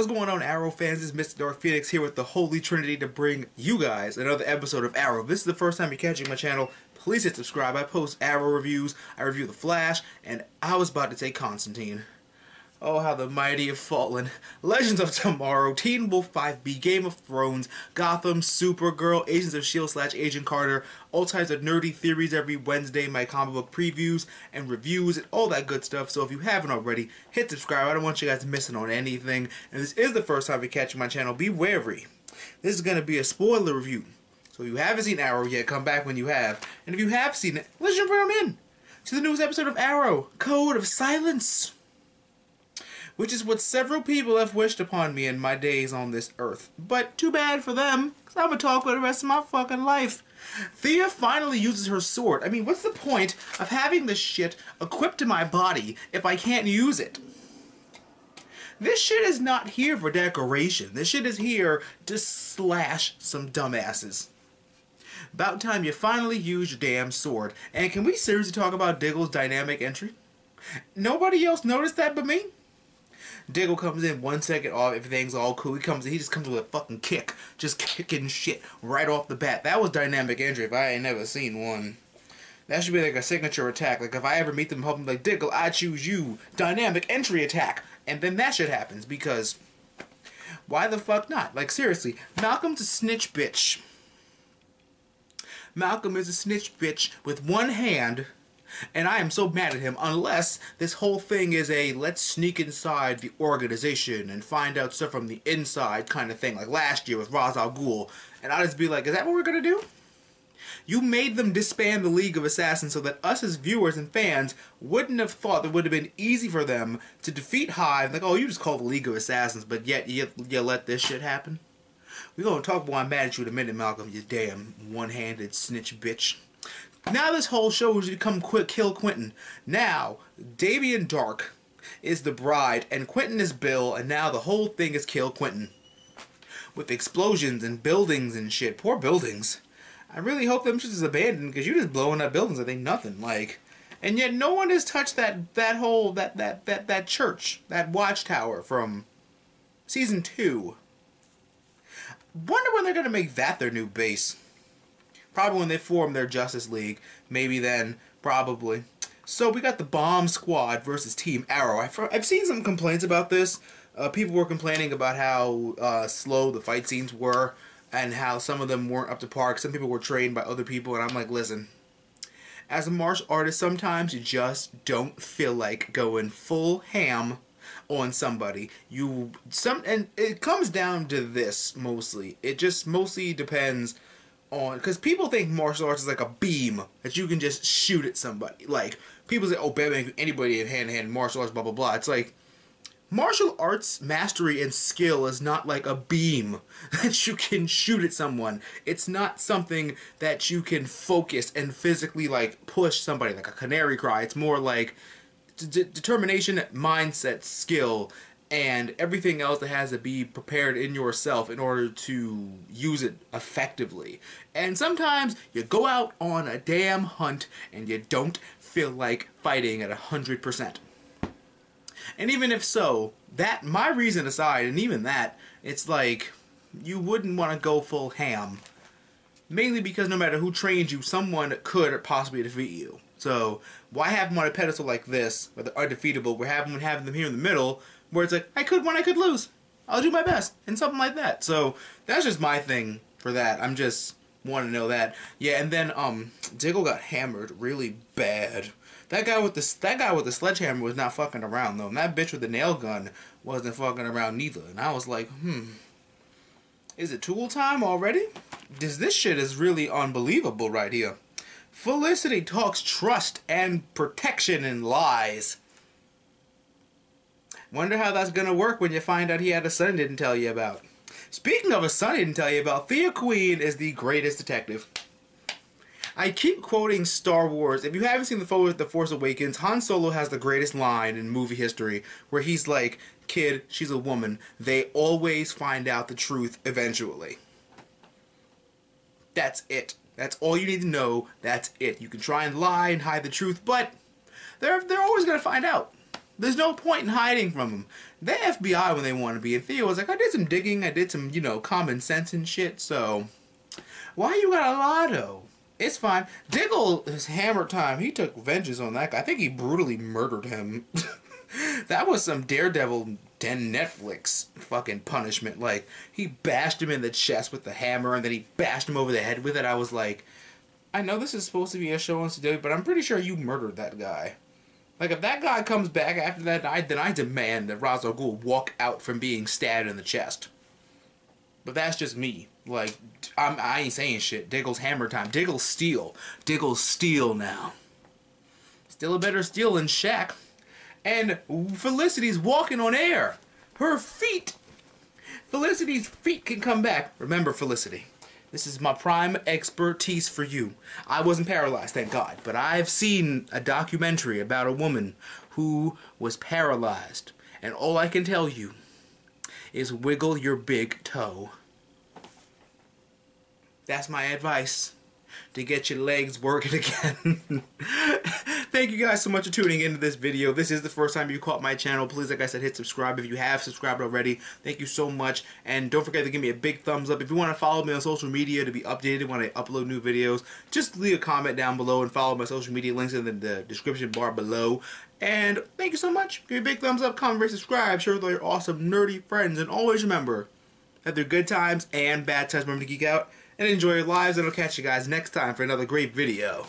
What's going on, Arrow fans? It's Mr. Dark Phoenix here with the Holy Trinity to bring you guys another episode of Arrow. If this is the first time you're catching my channel, please hit subscribe. I post Arrow reviews, I review The Flash, and I was about to take Constantine. Oh, how the mighty have fallen. Legends of Tomorrow, Teen Wolf 5B, Game of Thrones, Gotham, Supergirl, Agents of S.H.I.E.L.D. / Agent Carter, all types of nerdy theories every Wednesday, my comic book previews and reviews and all that good stuff. So if you haven't already, hit subscribe. I don't want you guys missing on anything. And if this is the first time you're catching my channel, be wary. This is going to be a spoiler review. So if you haven't seen Arrow yet, come back when you have. And if you have seen it, let's jump right in to the newest episode of Arrow, Code of Silence, which is what several people have wished upon me in my days on this earth. But too bad for them, because I'm going to talk for the rest of my fucking life. Thea finally uses her sword. I mean, what's the point of having this shit equipped to my body if I can't use it? This shit is not here for decoration. This shit is here to slash some dumbasses. About time you finally use your damn sword. And can we seriously talk about Diggle's dynamic entry? Nobody else noticed that but me? Diggle comes in 1 second off, everything's all cool. He comes in, he just comes with a fucking kick. Just kicking shit right off the bat. That was dynamic entry if I ain't never seen one. That should be like a signature attack. Like if I ever meet them, help them like, Diggle, I choose you. Dynamic entry attack. And then that shit happens because why the fuck not? Like seriously, Malcolm's a snitch bitch. Malcolm is a snitch bitch with one hand. And I am so mad at him, unless this whole thing is a let's sneak inside the organization and find out stuff from the inside kind of thing, like last year with Ra's al Ghul. And I'll just be like, is that what we're going to do? You made them disband the League of Assassins so that us as viewers and fans wouldn't have thought it would have been easy for them to defeat Hive. Like, oh, you just call the League of Assassins, but yet you let this shit happen? We're going to talk why I'm mad at you in a minute, Malcolm, you damn one-handed snitch bitch. Now this whole show has become quick kill Quentin. Now, Damien Darhk is the bride, and Quentin is Bill, and now the whole thing is kill Quentin. With explosions and buildings and shit. Poor buildings. I really hope them shit is abandoned, because you're just blowing up buildings. I think nothing, like. And yet no one has touched that church, that watchtower from Season 2. Wonder when they're going to make that their new base. Probably when they form their Justice League. Maybe then. Probably. So we got the Bomb Squad versus Team Arrow. I've seen some complaints about this. People were complaining about how slow the fight scenes were and how some of them weren't up to par. Some people were trained by other people, and I'm like, listen. As a martial artist, sometimes you just don't feel like going full ham on somebody. And it comes down to this, mostly. It just mostly depends on, because people think martial arts is like a beam that you can just shoot at somebody. Like, people say, oh, Batman, anybody in hand-to-hand martial arts, blah, blah, blah. It's like, martial arts mastery and skill is not like a beam that you can shoot at someone. It's not something that you can focus and physically, like, push somebody, like a canary cry. It's more like determination, mindset, skill, and everything else that has to be prepared in yourself in order to use it effectively. And sometimes you go out on a damn hunt and you don't feel like fighting at 100%. And even if so, that, my reason aside, and even that, it's like you wouldn't want to go full ham. Mainly because no matter who trained you, someone could possibly defeat you. So why have them on a pedestal like this, where they're undefeatable? We're having them here in the middle, where it's like, I could win, I could lose. I'll do my best. And something like that. So that's just my thing for that. I'm just want to know that. Yeah, and then Diggle got hammered really bad. That guy with the sledgehammer was not fucking around though. And that bitch with the nail gun wasn't fucking around neither. And I was like, is it tool time already? This shit is really unbelievable right here. Felicity talks trust and protection and lies. Wonder how that's going to work when you find out he had a son he didn't tell you about. Speaking of a son he didn't tell you about, Thea Queen is the greatest detective. I keep quoting Star Wars. If you haven't seen The Force Awakens, Han Solo has the greatest line in movie history where he's like, kid, she's a woman. They always find out the truth eventually. That's it. That's all you need to know. That's it. You can try and lie and hide the truth, but they're always going to find out. There's no point in hiding from them. They're FBI when they want to be. And Theo was like, I did some digging. I did some, you know, common sense and shit. So, why you got a lotto? It's fine. Diggle, his hammer time, he took vengeance on that guy. I think he brutally murdered him. That was some Daredevil 10 Netflix fucking punishment. Like, he bashed him in the chest with the hammer, and then he bashed him over the head with it. I was like, I know this is supposed to be a show on today, but I'm pretty sure you murdered that guy. Like, if that guy comes back after that night, then I demand that Ra's al Ghul walk out from being stabbed in the chest. But that's just me. Like, I ain't saying shit. Diggle's hammer time. Diggle's steel. Diggle's steel now. Still a better steel than Shaq. And Felicity's walking on air. Her feet. Felicity's feet can come back. Remember, Felicity, this is my prime expertise for you. I wasn't paralyzed, thank God, but I've seen a documentary about a woman who was paralyzed. And all I can tell you is wiggle your big toe. That's my advice to get your legs working again. Thank you guys so much for tuning into this video. This is the first time you caught my channel. Please, like I said, hit subscribe if you have subscribed already. Thank you so much. And don't forget to give me a big thumbs up. If you want to follow me on social media to be updated when I upload new videos, just leave a comment down below and follow my social media links in the description bar below. And thank you so much. Give me a big thumbs up, comment, rate, subscribe. Share with all your awesome nerdy friends. And always remember that there are good times and bad times. Remember to geek out and enjoy your lives. And I'll catch you guys next time for another great video.